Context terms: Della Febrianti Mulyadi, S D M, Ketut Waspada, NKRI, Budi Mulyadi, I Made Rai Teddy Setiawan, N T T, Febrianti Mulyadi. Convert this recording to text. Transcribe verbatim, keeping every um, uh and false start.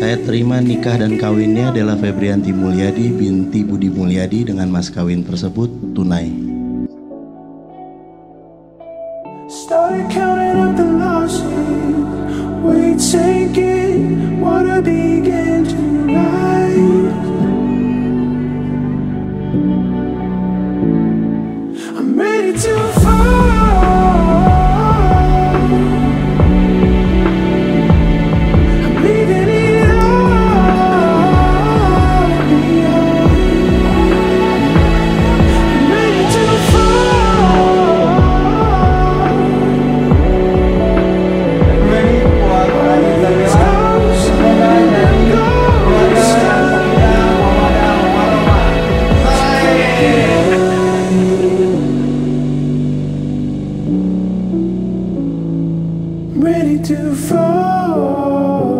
Saya terima nikah dan kawinnya Della Febrianti Mulyadi binti Budi Mulyadi dengan mas kawin tersebut tunai. Ready to fall.